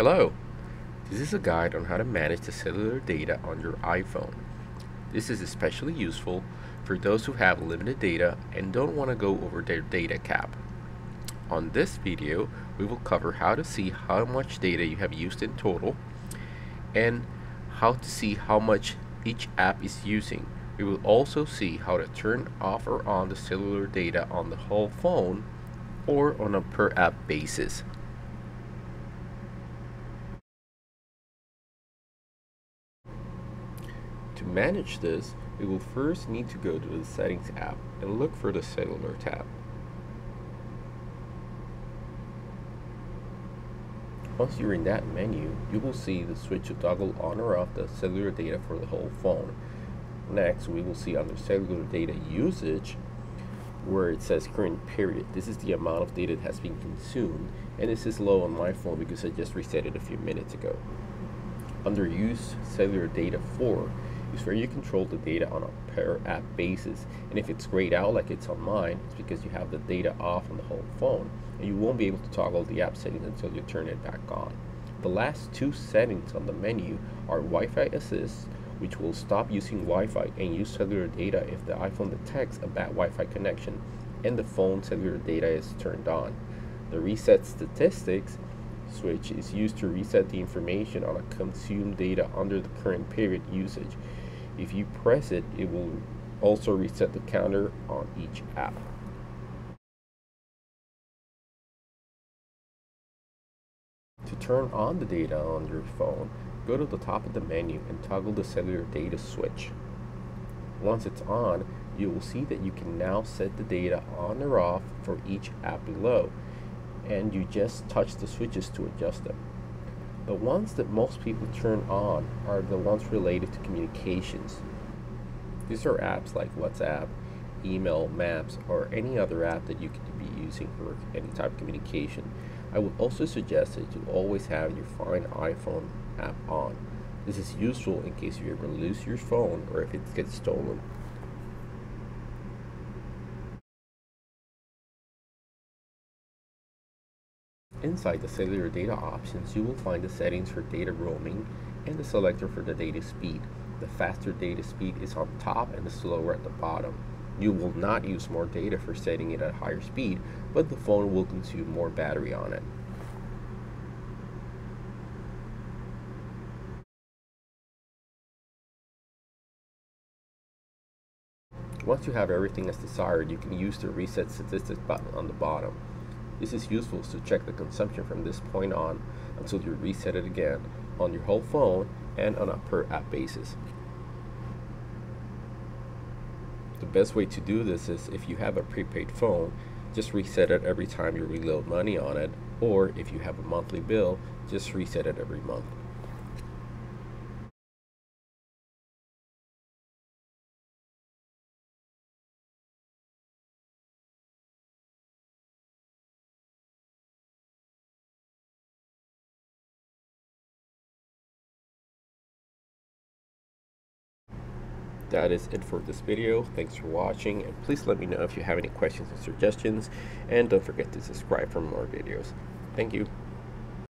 Hello, this is a guide on how to manage the cellular data on your iPhone. This is especially useful for those who have limited data and don't want to go over their data cap. On this video, we will cover how to see how much data you have used in total and how to see how much each app is using. We will also see how to turn off or on the cellular data on the whole phone or on a per app basis. To manage this, we will first need to go to the Settings app and look for the Cellular tab. Once you're in that menu, you will see the switch to toggle on or off the cellular data for the whole phone. Next, we will see under Cellular Data Usage where it says Current Period. This is the amount of data that has been consumed, and this is low on my phone because I just reset it a few minutes ago. Under Use Cellular Data for is where you control the data on a per app basis, and if it's grayed out like it's on mine, it's because you have the data off on the whole phone and you won't be able to toggle the app settings until you turn it back on. The last two settings on the menu are Wi-Fi Assist, which will stop using Wi-Fi and use cellular data if the iPhone detects a bad Wi-Fi connection and the phone cellular data is turned on. The Reset Statistics switch is used to reset the information on a consumed data under the current period usage. If you press it, it will also reset the counter on each app. To turn on the data on your phone, go to the top of the menu and toggle the cellular data switch. Once it's on, you will see that you can now set the data on or off for each app below, and you just touch the switches to adjust them. The ones that most people turn on are the ones related to communications. These are apps like WhatsApp, email, Maps, or any other app that you could be using for any type of communication. I would also suggest that you always have your Find iPhone app on. This is useful in case you ever lose your phone or if it gets stolen. Inside the cellular data options, you will find the settings for data roaming and the selector for the data speed. The faster data speed is on top and the slower at the bottom. You will not use more data for setting it at a higher speed, but the phone will consume more battery on it. Once you have everything as desired, you can use the Reset Statistics button on the bottom. This is useful to check the consumption from this point on until you reset it again on your whole phone and on a per app basis. The best way to do this is if you have a prepaid phone, just reset it every time you reload money on it, or if you have a monthly bill, just reset it every month. That is it for this video. Thanks for watching, and please let me know if you have any questions and suggestions, and don't forget to subscribe for more videos. Thank you.